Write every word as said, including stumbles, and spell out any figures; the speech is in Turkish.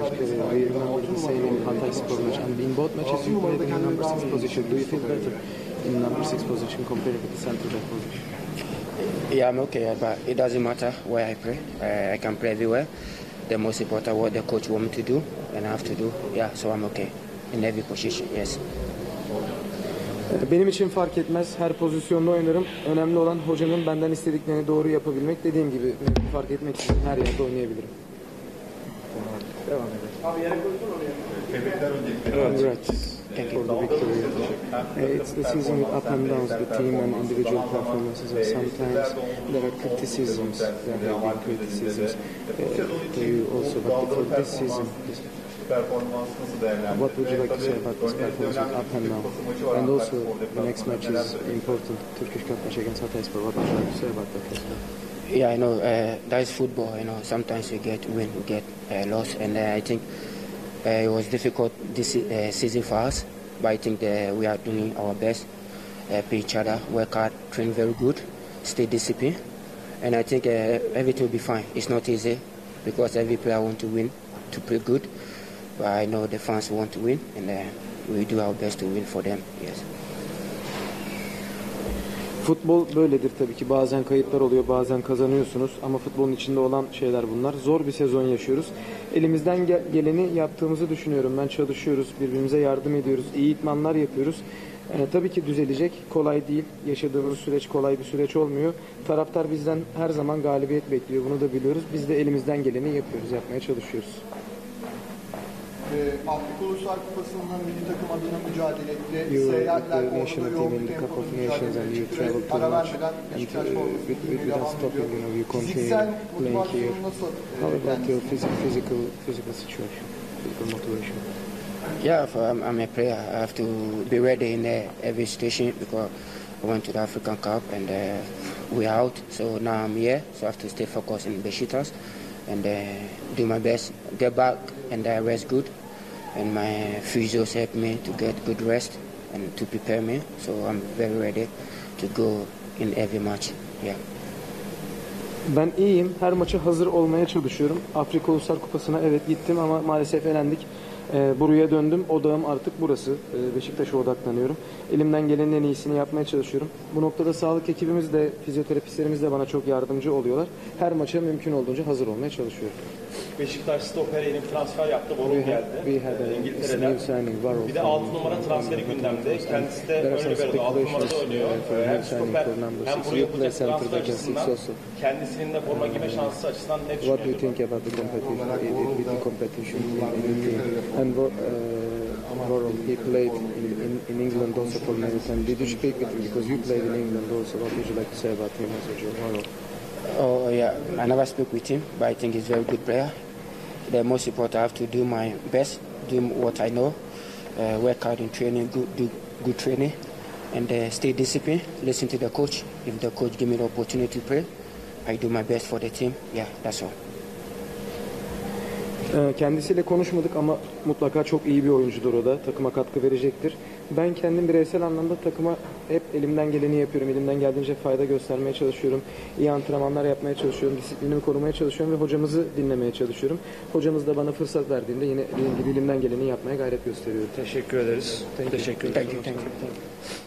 uh, we remember the same in Hatayspor match. And in both matches, you played in the number six position. Do you feel better in number six position compared with the center back position? Yeah, I'm okay, but it doesn't matter where I play. Uh, I can play everywhere. The most important what the coach want me to do, and I have to do. Yeah, so I'm okay in every position. Yes. Benim için fark etmez. Her pozisyonda oynarım. Önemli olan hocanın benden istediklerini doğru yapabilmek. Dediğim gibi fark etmek için her yerde oynayabilirim. Devam edelim. Abi yere koydun oraya. Tebrikler öncelikle. Evet. Thank you for the victory. Uh, it's the season with up and downs, the team and individual performances. And sometimes there are criticisms. There have been criticisms. Uh, you also but for this season. What would you like to say about this performance up and now? And also, the next match is important, Turkish Cup match against Hatayspor. What would you like to say about that? Yeah, I know, uh, that is football, you know, sometimes we get win, we get uh, loss, and uh, I think uh, it was difficult this uh, season for us, but I think that we are doing our best, uh, play each other, work hard, train very good, stay disciplined, and I think uh, everything will be fine. It's not easy, because every player wants to win, to play good, but I know the fans want to win, and uh, we do our best to win for them. Yes. Futbol böyledir tabii ki. Bazen kayıplar oluyor, bazen kazanıyorsunuz. Ama futbolun içinde olan şeyler bunlar. Zor bir sezon yaşıyoruz. Elimizden gel geleni yaptığımızı düşünüyorum. Ben çalışıyoruz, birbirimize yardım ediyoruz, iyi idmanlar yapıyoruz. Yani tabii ki düzelecek. Kolay değil. Yaşadığımız süreç kolay bir süreç olmuyor. Taraftar bizden her zaman galibiyet bekliyor. Bunu da biliyoruz. Biz de elimizden geleni yapıyoruz, yapmaya çalışıyoruz. Afrika Uluslar Kupası'nın milli takım adına mücadele etti. Seyahatler orada yoğun bir tempoda mücadele etti. Ara vermeden Beşiktaş formasını devam ediyor. Fiziksel motivasyonu nasıl? Yeah, for, I'm, I'm a player. I have to be ready in uh, every situation because I went to the African Cup and uh, we're out. So now I'm here, so I have to stay focused in Beşiktaş. And uh, do my best, get back and uh, rest good. And my physios helped me to get good rest and to prepare me. So I'm very ready to go in every match. Yeah. Ben iyiyim. Her maça hazır olmaya çalışıyorum. Afrika Uluslar Kupası'na evet gittim ama maalesef elendik. E, buraya döndüm. Odağım artık burası. E, Beşiktaş'a odaklanıyorum. Elimden gelenin en iyisini yapmaya çalışıyorum. Bu noktada sağlık ekibimiz de, fizyoterapistlerimiz de bana çok yardımcı oluyorlar. Her maça mümkün olduğunca hazır olmaya çalışıyorum. Beşiktaş stoper yeni transfer yaptı. Varol geldi. E, İngiltere'den. Bir de altı numara transferi gündemde. Kendisi de ön libero'da altı numarada oynuyor. Hem stoper hem buraya yapılacak transfer açısından kendisinin de forma giyme şansı açısından ne düşünüyordu? And uh, Varol, he played in, in, in England also for many times. Did you speak with him? Because you played in England also. What would you like to say about him as a Varol? Oh, yeah. I never spoke with him, but I think he's a very good player. The most important, I have to do my best, do what I know, uh, work hard in training, good, do good training, and uh, stay disciplined, listen to the coach. If the coach gives me the opportunity to play, I do my best for the team. Yeah, that's all. Kendisiyle konuşmadık ama mutlaka çok iyi bir oyuncudur o da. Takıma katkı verecektir. Ben kendim bireysel anlamda takıma hep elimden geleni yapıyorum. Elimden geldiğince fayda göstermeye çalışıyorum. İyi antrenmanlar yapmaya çalışıyorum. Disiplinimi korumaya çalışıyorum ve hocamızı dinlemeye çalışıyorum. Hocamız da bana fırsat verdiğinde yine elimden geleni yapmaya gayret gösteriyor. Teşekkür ederiz. Teşekkür ederiz.